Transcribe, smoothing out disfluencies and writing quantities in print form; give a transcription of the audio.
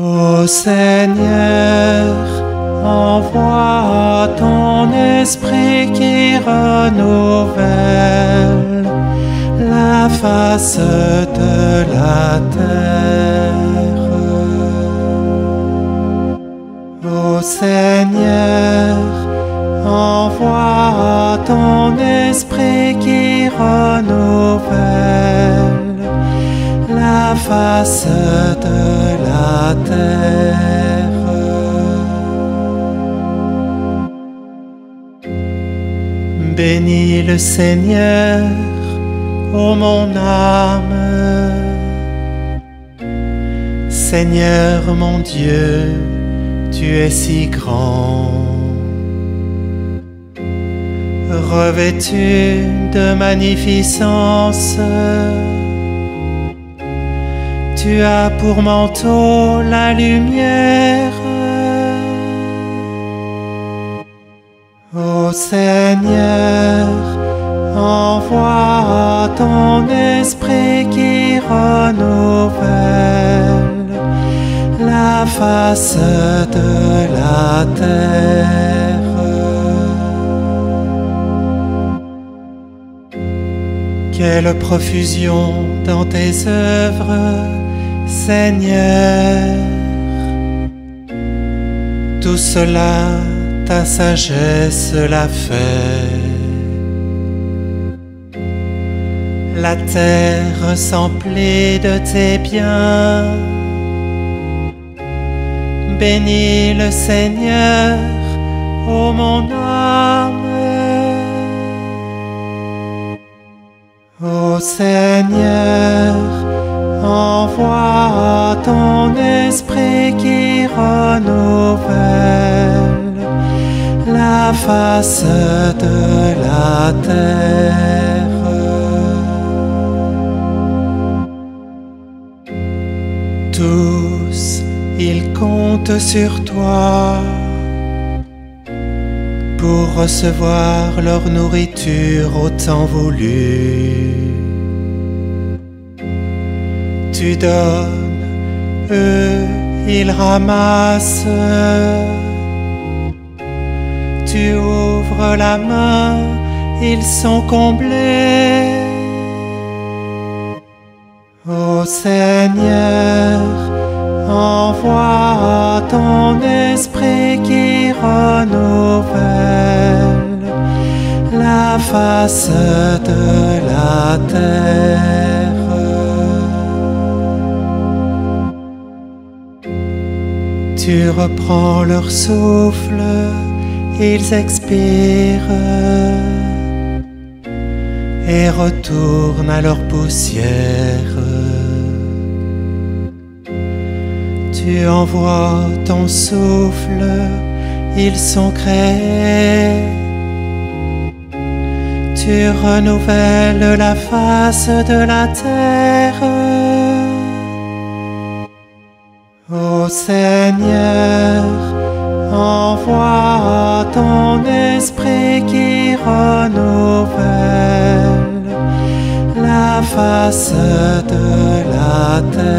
Ô Seigneur, envoie ton esprit qui renouvelle la face de la terre. Ô Seigneur, envoie ton esprit qui renouvelle la face de la terre. Bénis le Seigneur, ô mon âme. Seigneur mon Dieu, tu es si grand, revêtu de magnificence. Tu as pour manteau la lumière. Ô Seigneur, envoie ton esprit qui renouvelle la face de la terre. Quelle profusion dans tes œuvres, Seigneur, tout cela ta sagesse l'a fait. La terre s'emplit de tes biens. Bénis le Seigneur, ô mon âme. Ô Seigneur, envoie ton esprit qui renouvelle la face de la terre. Tous, ils comptent sur toi pour recevoir leur nourriture au temps voulu. Tu donnes, eux, ils ramassent. Tu ouvres la main, ils sont comblés. Ô Seigneur, envoie ton esprit qui renouvelle la face de la terre. Tu reprends leur souffle, ils expirent et retournent à leur poussière. Tu envoies ton souffle, ils sont créés. Tu renouvelles la face de la terre. Ô Seigneur, envoie ton esprit qui renouvelle la face de la terre.